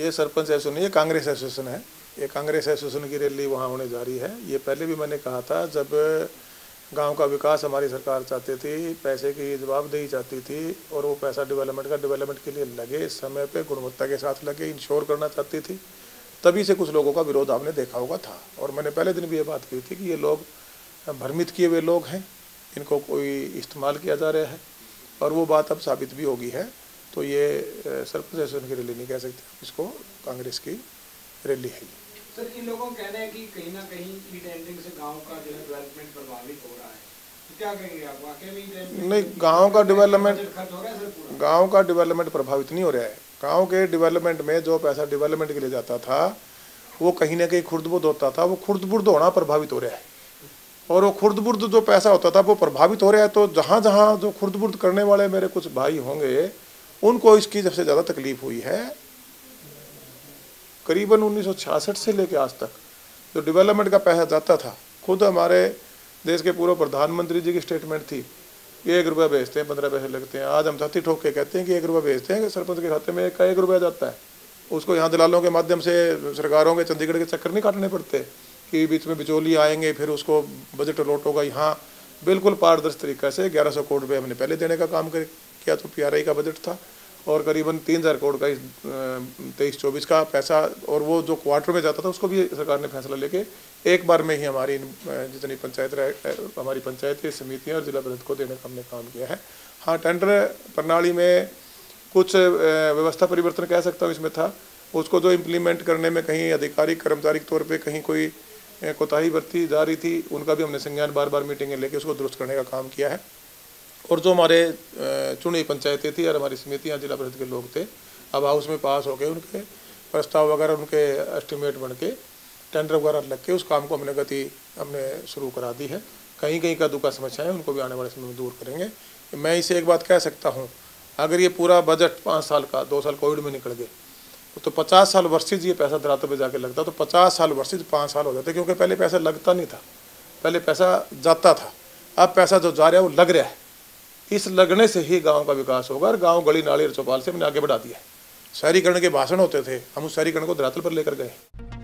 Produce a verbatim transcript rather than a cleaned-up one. ये सरपंच एसोसिएशन ये कांग्रेस एसोसिएशन है, ये कांग्रेस एसोसिएशन की रैली वहाँ होने जा रही है। ये पहले भी मैंने कहा था, जब गांव का विकास हमारी सरकार चाहती थी, पैसे की जवाबदेही चाहती थी और वो पैसा डेवलपमेंट का डेवलपमेंट के लिए लगे, समय पे गुणवत्ता के साथ लगे, इंश्योर करना चाहती थी, तभी से कुछ लोगों का विरोध आपने देखा होगा था। और मैंने पहले दिन भी ये बात की थी कि ये लोग भ्रमित किए हुए लोग हैं, इनको कोई इस्तेमाल किया जा रहा है और वो बात अब साबित भी होगी है। तो ये सरपंच एसोसिएशन की रैली नहीं कह सकते, इसको कांग्रेस की रैली है। सर, इन लोगों का कहना है कि कहीं ना कहीं ई टेंडरिंग से गांव का जो है डेवलपमेंट प्रभावित हो रहा है, तो क्या कहेंगे आप? वाकई में ई टेंडरिंग नहीं, गांव का डेवलपमेंट गांव का डेवलपमेंट प्रभावित नहीं हो रहा है। गांव के डेवलपमेंट में जो पैसा डेवलपमेंट के लिए जाता था वो कहीं ना कहीं खुर्दबुर्द होता था, वो खुर्दबुर्द होना प्रभावित हो रहा है और वो खुर्दबुर्द जो पैसा होता था वो प्रभावित हो रहा है। तो जहाँ जहाँ जो खुर्दबुर्द करने वाले मेरे कुछ भाई होंगे उनको इसकी सबसे ज़्यादा तकलीफ हुई है। करीबन उन्नीस सौ छियासठ से लेकर आज तक जो डेवलपमेंट का पैसा जाता था, खुद हमारे देश के पूर्व प्रधानमंत्री जी की स्टेटमेंट थी, एक रुपया भेजते हैं पंद्रह पैसे लगते हैं। आज हम छाती ठोक के कहते हैं कि एक रुपया भेजते हैं, सरपंच के खाते में एक एक रुपया जाता है। उसको यहाँ दलालों के माध्यम से सरकारों के चंडीगढ़ के चक्कर नहीं काटने पड़ते कि बीच में बिचौली आएंगे फिर उसको बजट अलॉट होगा। यहाँ बिल्कुल पारदर्शी तरीके से ग्यारह सौ करोड़ रुपये हमने पहले देने का काम किया, तो पी आर आई का बजट था, और करीबन तीन हज़ार करोड़ का इस तेईस चौबीस का पैसा, और वो जो क्वार्टर में जाता था उसको भी सरकार ने फैसला लेके एक बार में ही हमारी जितनी पंचायत हमारी पंचायतें समितियां और जिला परिषद को देने का हमने काम किया है। हाँ, टेंडर प्रणाली में कुछ व्यवस्था परिवर्तन कह सकता हूँ इसमें था, उसको जो इम्प्लीमेंट करने में कहीं अधिकारी कर्मचारी के तौर पर कहीं कोई कोताही बरती जा रही थी, उनका भी हमने संज्ञान बार बार मीटिंगें लेके उसको दुरुस्त करने का काम किया है। और जो हमारे चुनी पंचायतें थी और हमारी समितियाँ जिला परिषद के लोग थे, अब हाउस में पास हो गए, उनके प्रस्ताव वगैरह उनके एस्टिमेट बन के टेंडर वगैरह लग के उस काम को हमने गति हमने शुरू करा दी है। कहीं कहीं का दुखा समस्या है, उनको भी आने वाले समय में दूर करेंगे। मैं इसे एक बात कह सकता हूँ, अगर ये पूरा बजट पाँच साल का, दो साल कोविड में निकल गए, तो पचास साल वर्षिज ये पैसा धरातल पर जाके लगता, तो पचास साल वर्षिज पाँच साल हो जाते, क्योंकि पहले पैसा लगता नहीं था, पहले पैसा जाता था, अब पैसा जो जा रहा है वो लग रहा है। इस लगने से ही गांव का विकास होगा और गांव गली नाली और चौपाल से हमने आगे बढ़ा दिया है। शहरीकरण के भाषण होते थे, हम उस शहरीकरण को धरातल पर लेकर गए।